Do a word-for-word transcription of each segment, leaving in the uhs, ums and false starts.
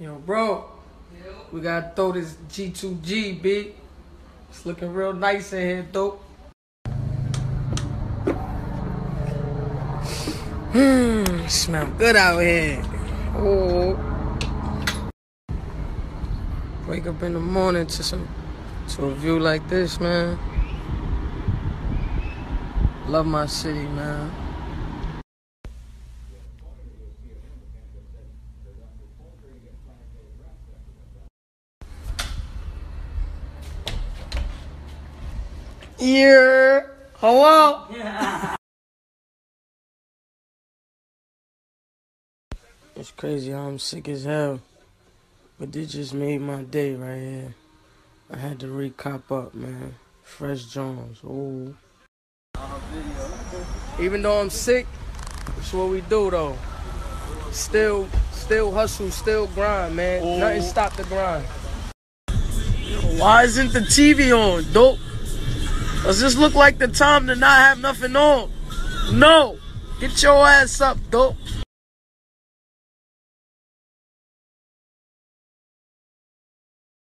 Yo, bro, we gotta throw this G two G, B. It's looking real nice in here, though. Hmm, smell good out here. Oh. Wake up in the morning to some to a view like this, man. Love my city, man. Yeah. Hello. Yeah. It's crazy how I'm sick as hell, but this just made my day right here. I had to re-cop up, man. Fresh Jones. Ooh. Even though I'm sick, it's what we do though. Still, still hustle, still grind, man. Ooh. Nothing stop the grind. Why isn't the T V on, dope? Does this look like the time to not have nothing on? No! Get your ass up, dope.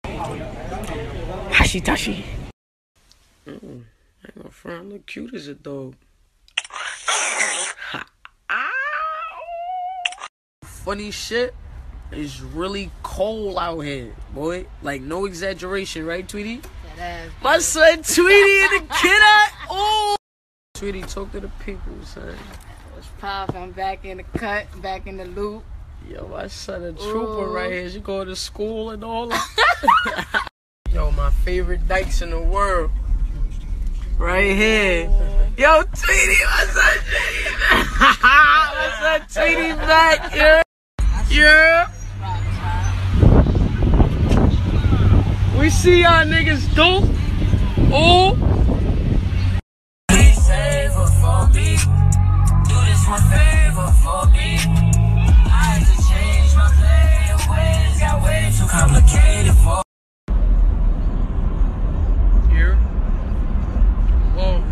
Hashitashi. Mm, I ain't gonna front, look cute as a dog. Funny shit, it's really cold out here, boy. Like, no exaggeration, right, Tweety? My son Tweety and the kid I oh Tweety, talk to the people, son. What's poppin'? I'm back in the cut, back in the loop. Yo, my son a trooper Ooh. Right here. She going to school and all that. Yo, my favorite dykes in the world. Right here. Ooh. Yo, Tweety, my son Tweety back. My son Tweety back, yeah. Yeah. We see y'all niggas do. Ooh. Be safer for me. Do this one favor for me. I had to change my play and ways got way too complicated for me. Here. Whoa.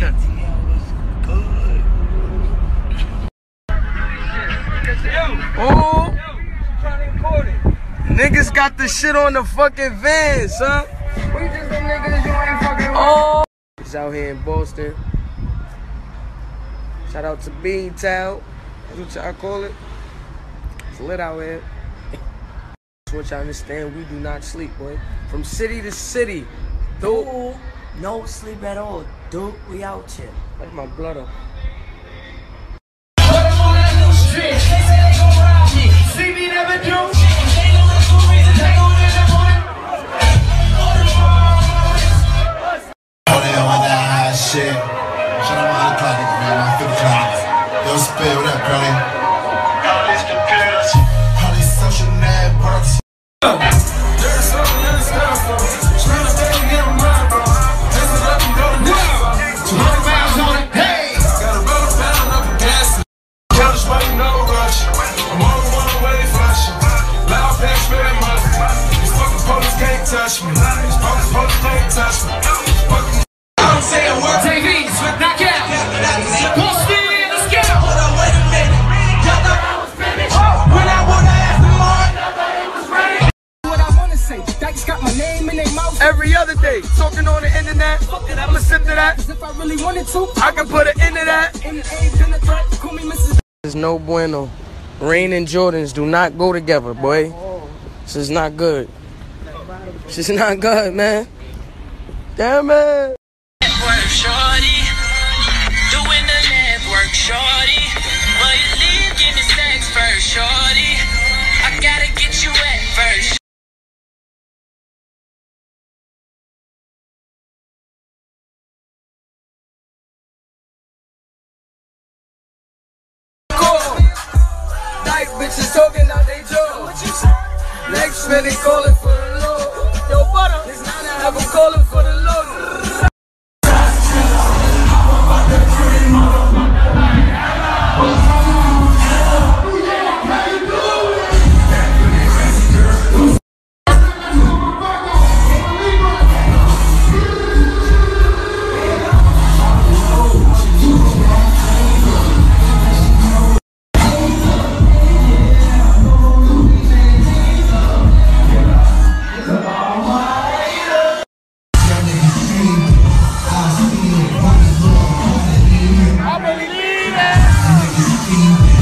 That was good. Oh. Niggas got the shit on the fucking van, son. We just the niggas you ain't fucking with. Oh. It's out here in Boston. Shout out to Bean Town. That's what y'all call it. It's lit out here. That's what y'all understand. We do not sleep, boy. From city to city. Dude. Dude no sleep at all. Dude, we out here. Like my blood up. See me never do. Shit, shut up my clock, man. I'm fifty clocks. Yo, spit, what up, brother? All these computers, all these social networks. There's something in the sky, bro. Trying to stay in my bro. There's nothing going down. two hundred miles on it, hey. Got a brother pound up a gas. College money, no rush. I'm on the one way to flush. Loud packs, very much. These fucking police can't touch me. These fucking police can't touch me. Every other day, talking on the internet. I'ma sip to that. I can put an end to that. There's no bueno. Rain and Jordans do not go together, boy. This is not good. This is not good, man. Damn it. Network shorty, doing the network shorty. But you leave, give me sex first, shorty. I gotta get you wet first. Bitches talking out they jaw. Next minute calling for the load. Yo, butter, have them calling for the load. you.